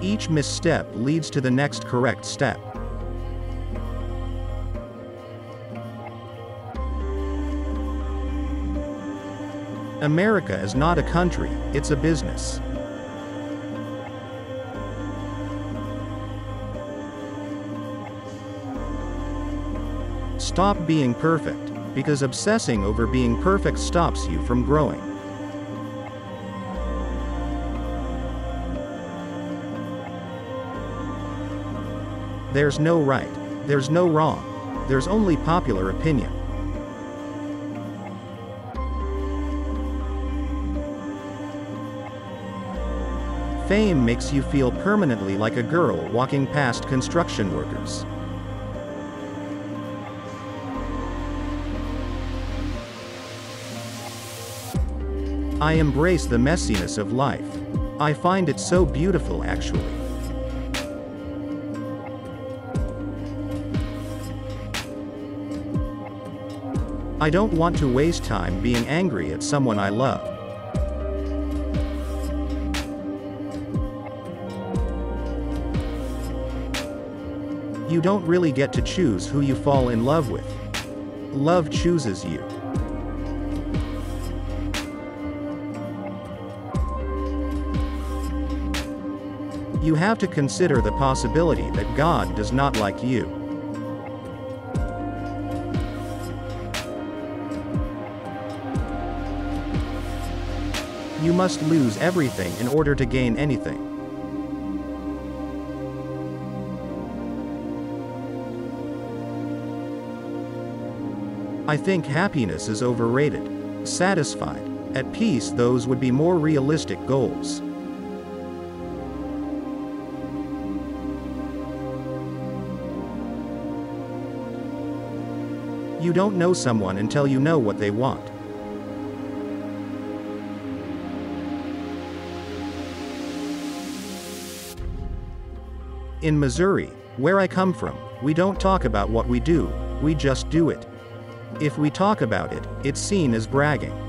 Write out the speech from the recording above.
Each misstep leads to the next correct step. America is not a country, it's a business. Stop being perfect, because obsessing over being perfect stops you from growing. There's no right, there's no wrong, there's only popular opinion. Fame makes you feel permanently like a girl walking past construction workers. I embrace the messiness of life. I find it so beautiful, actually. I don't want to waste time being angry at someone I love. You don't really get to choose who you fall in love with. Love chooses you. You have to consider the possibility that God does not like you. You must lose everything in order to gain anything. I think happiness is overrated. Satisfied, at peace, those would be more realistic goals. You don't know someone until you know what they want. In Missouri, where I come from, we don't talk about what we do, we just do it. If we talk about it, it's seen as bragging.